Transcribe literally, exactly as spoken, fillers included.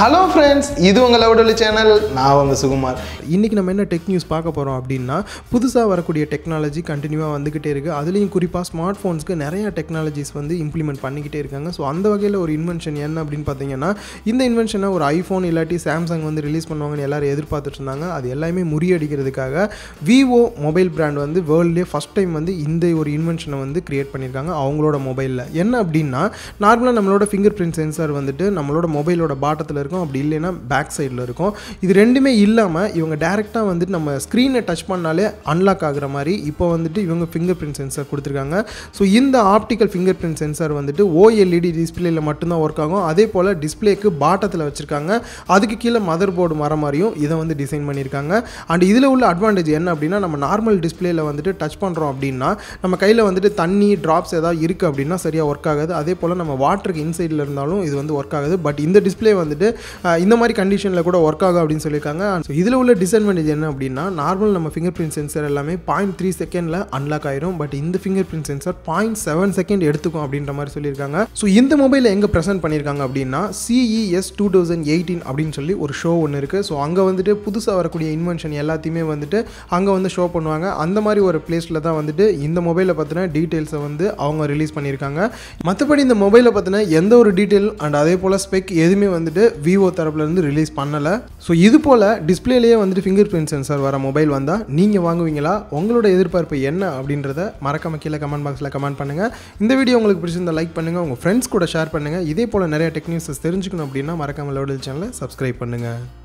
Hello friends, இது உங்க லவ்டோலி channel. நான் உங்க சுகுமார். இன்னைக்கு நம்ம என்ன டெக் நியூஸ் பார்க்க போறோம் அப்படினா, புதுசா வரக்கூடிய டெக்னாலஜி கண்டினியூவா வந்துக்கிட்டே இருக்கு. அதுலயும் குறிப்பா ஸ்மார்ட் ஃபோன்ஸ்க்கு நிறைய டெக்னாலஜிஸ் வந்து இம்ப்ளிமெண்ட் பண்ணிக்கிட்டே இருக்காங்க. சோ அந்த வகையில ஒரு இன்வென்ஷன் என்ன அப்படினு பாத்தீங்கன்னா, இந்த இன்வென்ஷனை ஒரு iPhone இல்லாட்டி Samsung வந்து ரிலீஸ் பண்ணுவாங்கன்னு எல்லாரும் எதிர்பார்த்துட்டு இருந்தாங்க. அது எல்லாமே முறியடிக்கிறதுக்காக Vivo மொபைல் பிராண்ட் வந்து வேர்ல்ட்லயே ஃபர்ஸ்ட் டைம் வந்து இந்த ஒரு இன்வென்ஷனை வந்து கிரியேட் பண்ணிருக்காங்க அவங்களோட மொபைல்ல. என்ன அப்படினா, நார்மலா நம்மளோட fingerprint sensor வந்துட்டு நம்மளோட மொபைலோட பாட்டத்துல இருக்கும், அப்படி இல்லைன்னா பேக் சைடில் இருக்கும். இது ரெண்டுமே இல்லாமல் இவங்க டேரெக்டாக வந்துட்டு நம்ம ஸ்க்ரீனை டச் பண்ணாலே அன்லாக் ஆகிற மாதிரி இப்போ வந்துட்டு இவங்க ஃபிங்கர் பிரிண்ட் சென்சார் கொடுத்துருக்காங்க. ஸோ இந்த ஆப்டிக்கல் ஃபிங்கர் பிரிண்ட் சென்சார் வந்துட்டு ஓஎல்இடி டிஸ்பிளேயில் மட்டும்தான் ஒர்க் ஆகும். அதே போல் டிஸ்பிளேக்கு பாட்டத்தில் வச்சுருக்காங்க, அதுக்கு கீழே மதர் போர்டு வர மாதிரியும் இதை வந்து டிசைன் பண்ணியிருக்காங்க. அண்ட் இதில் உள்ள அட்வான்டேஜ் என்ன அப்படின்னா, நம்ம நார்மல் டிஸ்பிளேயில் வந்துட்டு டச் பண்ணுறோம் அப்படின்னா நம்ம கையில் வந்துட்டு தண்ணி ட்ராப்ஸ் ஏதாவது இருக்குது அப்படின்னா சரியாக ஒர்க் ஆகாது. அதே போல் நம்ம வாட்டருக்கு இன்சைடில் இருந்தாலும் இது வந்து ஒர்க் ஆகுது. பட் இந்த டிஸ்பிளே வந்துட்டு இந்த மாதிரி கண்டிஷனில் கூட ஒர்க் ஆகும் அப்படின்னு சொல்லியிருக்காங்க. ஸோ இதில் உள்ள டிஸ்அட்வான்டேஜ் என்ன அப்படின்னா, நார்மல் நம்ம ஃபிங்கர் பிரிண்ட் சென்சார் எல்லாமே பாயிண்ட் த்ரீ செகண்டில் அன்லாக் ஆயிரும். பட் இந்த finger print sensor point seven second எடுத்துக்கும் அப்படின்ற மாதிரி சொல்லியிருக்காங்க. ஸோ இந்த மொபைலில் எங்கே ப்ரெசென்ட் பண்ணியிருக்காங்க அப்படின்னா, சிஇஎஸ் டூ தௌசண்ட் எயிட்டீன் அப்படின்னு சொல்லி ஒரு ஷோ ஒன்று இருக்குது. ஸோ அங்கே வந்துட்டு புதுசாக வரக்கூடிய இன்வென்ஷன் எல்லாத்தையுமே வந்துட்டு அங்கே வந்து ஷோ பண்ணுவாங்க. அந்த மாதிரி ஒரு பிளேஸில் தான் வந்துட்டு இந்த மொபைலை பற்றின டீட்டெயில்ஸை வந்து அவங்க ரிலீஸ் பண்ணியிருக்காங்க. மற்றபடி இந்த மொபைலை பற்றின எந்த ஒரு டீட்டெயில் அண்ட் அதே போல் ஸ்பெக் எதுவுமே வந்துட்டு விவோ தரப்புல இருந்து ரிலீஸ் பண்ணல. ஸோ இது போல டிஸ்பிளேலேயே வந்துட்டு ஃபிங்கர் பிரிண்ட் சென்சார் வர மொபைல் வந்தால் நீங்கள் வாங்குவீங்களா? உங்களோட எதிர்பார்ப்பு என்ன அப்படின்றத மறக்காம கீழே கமெண்ட் பாக்ஸில் கமெண்ட் பண்ணுங்க. இந்த வீடியோ உங்களுக்கு பிடிச்சிருந்தா லைக் பண்ணுங்க, உங்க ஃப்ரெண்ட்ஸ் கூட ஷேர் பண்ணுங்க. இதே போல நிறைய டெக் நியூஸ் தெரிஞ்சுக்கணும் அப்படின்னா மறக்காம லவ்டோலி சேனலை சப்ஸ்கிரைப் பண்ணுங்க.